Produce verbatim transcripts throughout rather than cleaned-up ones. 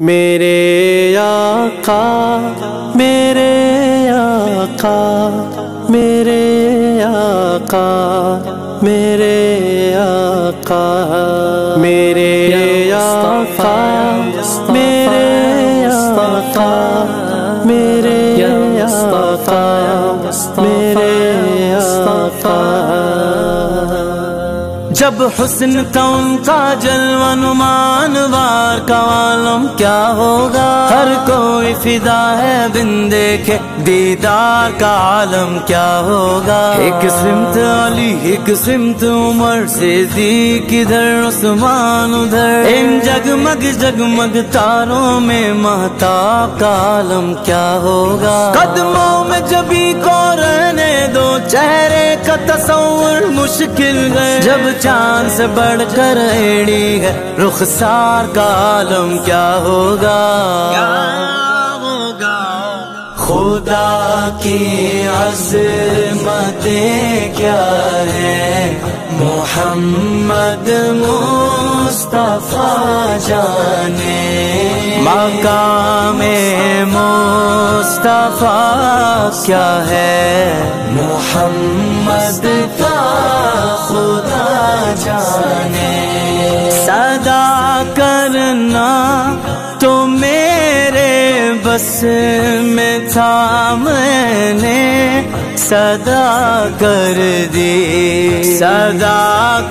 मेरे आका मेरे आका मेरे आका मेरे आका मेरे आका मेरे आका मेरे आका मेरे आका। जब हुस्न का उनका जलवा नुमान वार का आलम क्या होगा, हर कोई फिदा है बिन देखे दीदार का आलम क्या होगा। एक सिमत अली एक सिमत उमर से दी किधर उस्मान उधर, इन जगमग जगमग तारों में महताब का आलम क्या होगा। कदमों में जबी को रहने दो चेहरे का तस्वर मुश्किल है, जब चांद से बढ़कर एड़ी है रुखसार का आलम क्या होगा। खुदा की अज़मतें क्या है, मोहम्मद मुस्तफा जाने मकाम मुस्तफा क्या है, मोहम्मद का खुदा जाने। सदा करना तो मेरे बस में था, मैंने सदा कर दी। सदा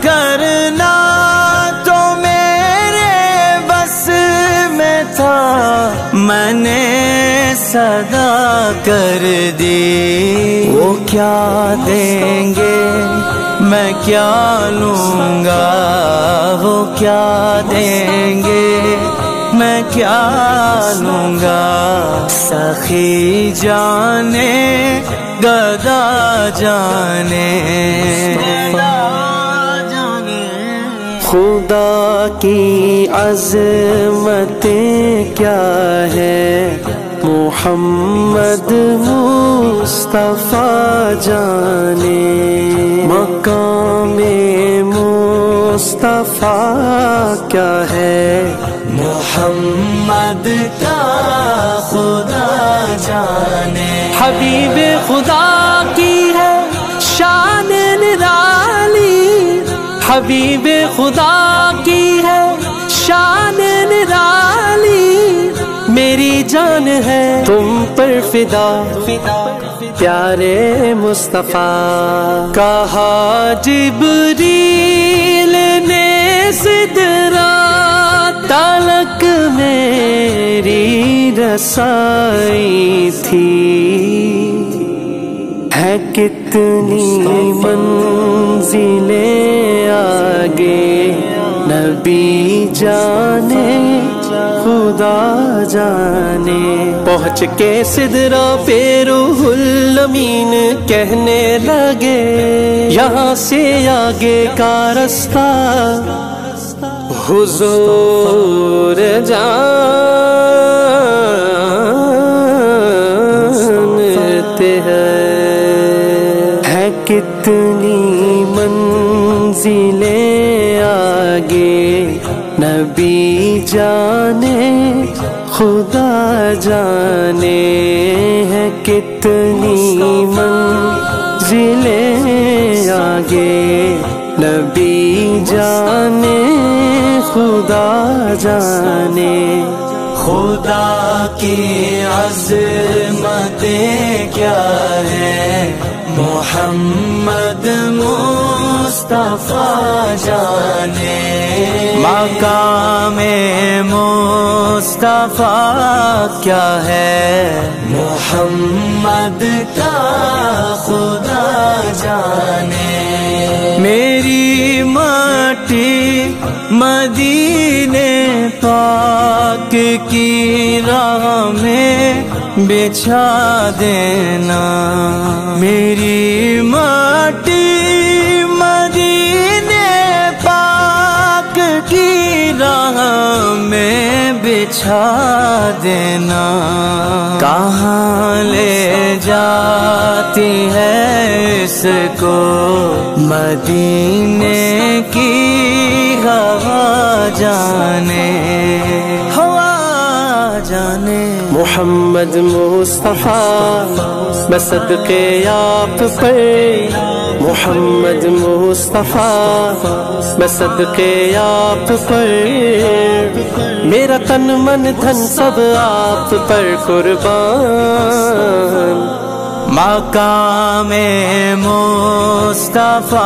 करना तो मेरे बस में था, मैंने सदा कर दी। वो क्या देंगे मैं क्या लूँगा, वो क्या देंगे मैं क्या लूँगा। सखी जाने गदा जाने खुदा की अज़मतें क्या है, मोहम्मद मुस्तफा जाने मकामे मुस्तफा क्या है, मोहम्मद का खुदा जाने। हबीब खुदा की है शान निराली, हबीब खुदा की है शान निराली। मेरी जान है तुम पर फिदा प्यारे मुस्तफ़ा, कहा जिब्रील ने सिदरा तलक मेरी रसाई थी। है कितनी मंजिलें आगे नबी जाने खुदा जाने। पहुँच के सिदरा पे रूहुल अमीन कहने लगे, यहाँ से आगे का रास्ता हुजूर जानते हैं। है कितनी मंजिलें आगे नबी जाने खुदा जाने। है कितनी मंजिलें आगे नबी जाने खुदा जाने। खुदा की अज़मतें क्या है, मोहम्मद मुस्तफा जाने मकामे मुस्तफा क्या है, मोहम्मद का खुदा जाने। मेरी माटी मदीने पाक की राह में बिछा देना, मेरी माटी मदीने पाक की राह में बिछा देना। कहाँ ले जाती है इसको मदीने की हवा जाने, हवा जाने मोहम्मद मुस्तफ़ा बसद के आप पर, मोहम्मद मुस्तफ़ा बसद के आप पर, मेरा तन मन धन सब आप पर कुर्बान। मकामे मुस्तफ़ा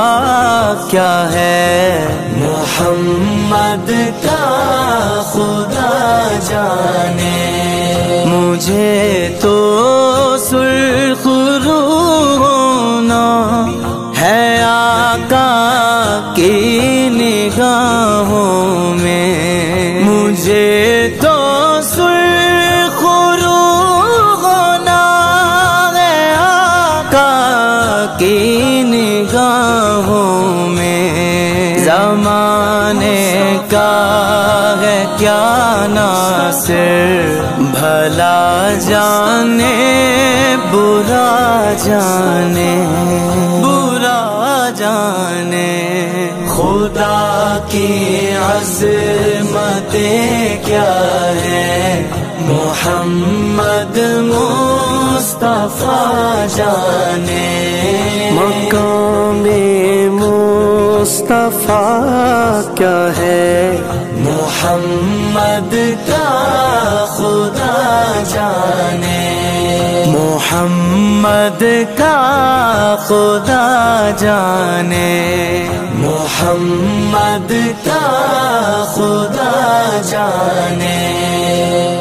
क्या है मोहम्मद का खुदा जाने, मुझे तो सुर्ख रू होना है आका की निगाहों में, मुझे तो सुर्ख रू होना है आका की निगाहों में। ज़माने का है क्या नासिर भला जाने बुरा जाने, बुरा जाने खुदा की अज़मतें क्या है मोहम्मद मुस्तफ़ा जाने। मक़ामे मुस्तफ़ा क्या है मोहम्मद का खुदा जाने, मोहम्मद का खुदा जाने, मोहम्मद का खुदा जाने।